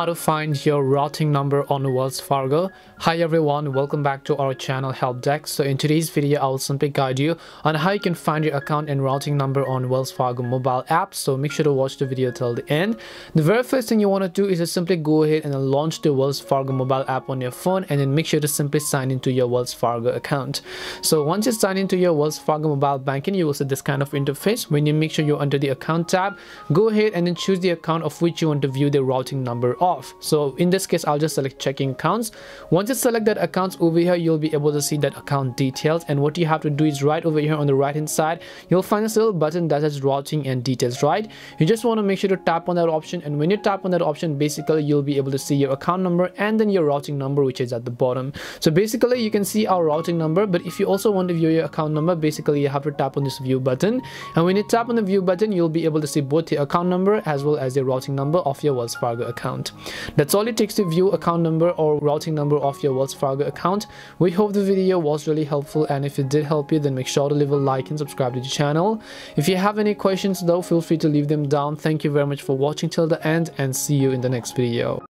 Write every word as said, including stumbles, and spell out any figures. how to find your routing number on Wells Fargo. Hi everyone, welcome back to our channel Help Deck. So in today's video I will simply guide you on how you can find your account and routing number on Wells Fargo mobile app, so make sure to watch the video till the end. The very first thing you want to do is to simply go ahead and launch the Wells Fargo mobile app on your phone, and then make sure to simply sign into your Wells Fargo account. So once you sign into your Wells Fargo mobile banking, you will see this kind of interface. When you make sure you're under the account tab, go ahead and then choose the account of which you want to view the routing number of. So in this case I'll just select checking accounts. Once you select that accounts over here, you'll be able to see that account details, and what you have to do is right over here on the right hand side you'll find this little button that says routing and details, right? You just want to make sure to tap on that option, and when you tap on that option, basically you'll be able to see your account number and then your routing number, which is at the bottom. So basically you can see our routing number, but if you also want to view your account number, basically you have to tap on this view button, and when you tap on the view button you'll be able to see both the account number as well as the routing number of your Wells Fargo account. That's all it takes to view account number or routing number of your Wells Fargo account. We hope the video was really helpful, and if it did help you, then make sure to leave a like and subscribe to the channel. If you have any questions though, feel free to leave them down. Thank you very much for watching till the end, and see you in the next video.